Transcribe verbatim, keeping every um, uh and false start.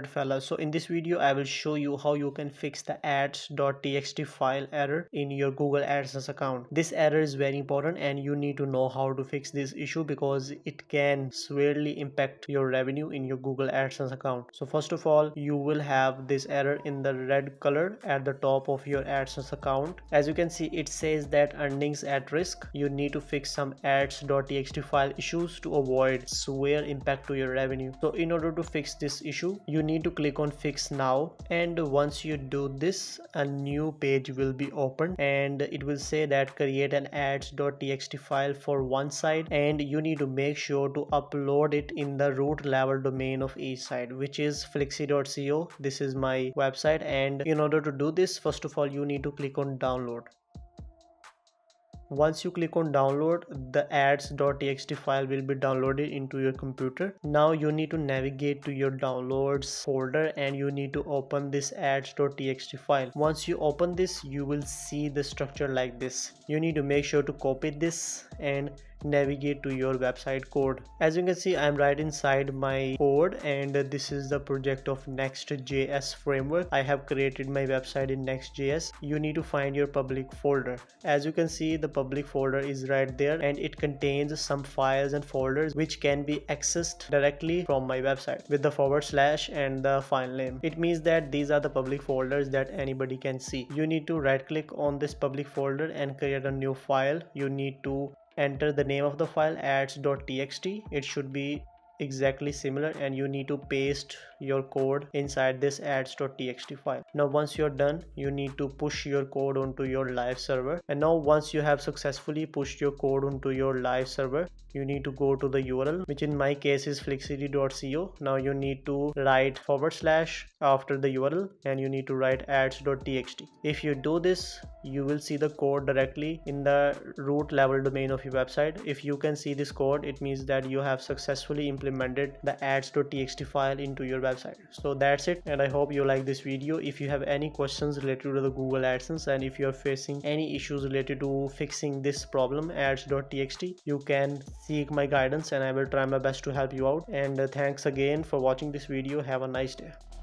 it, fellas. So in this video I will show you how you can fix the ads dot t x t file error in your Google AdSense account. This error is very important and you need to know how to fix this issue because it can severely impact your revenue in your Google AdSense account. So first of all, you will have this error in the red color at the top of your AdSense account. As you can see, it says that earnings at risk. You need to fix some ads dot t x t file issues to avoid severe impact to your revenue. So in order to fix this issue, you need to click on fix now, and once you do this, a new page will be opened and it will say that create an ads dot t x t file for one site, and you need to make sure to upload it in the root level domain of each site, which is flixity dot co. This is my website, and in order to do this, first of all you need to click on download. Once you click on download, the ads dot t x t file will be downloaded into your computer. Now you need to navigate to your downloads folder and you need to open this ads dot t x t file. Once you open this, you will see the structure like this. You need to make sure to copy this and navigate to your website code. As you can see, I'm right inside my code, and this is the project of Next dot J S framework. I have created my website in Next dot J S. You need to find your public folder. As you can see, the public folder is right there, and it contains some files and folders which can be accessed directly from my website with the forward slash and the file name. It means that these are the public folders that anybody can see. You need to right click on this public folder and create a new file. You need to enter the name of the file, ads dot t x t. It should be exactly similar, and you need to paste your code inside this ads dot t x t file. Now once you're done, you need to push your code onto your live server, and now once you have successfully pushed your code onto your live server, you need to go to the U R L, which in my case is flixity dot co. Now you need to write forward slash after the U R L and you need to write ads dot t x t. If you do this, you will see the code directly in the root level domain of your website. If you can see this code, it means that you have successfully implemented the ads dot t x t file into your website. So that's it, and I hope you like this video. If you have any questions related to the Google AdSense, and if you are facing any issues related to fixing this problem, ads dot t x t, you can seek my guidance and I will try my best to help you out. And thanks again for watching this video. Have a nice day.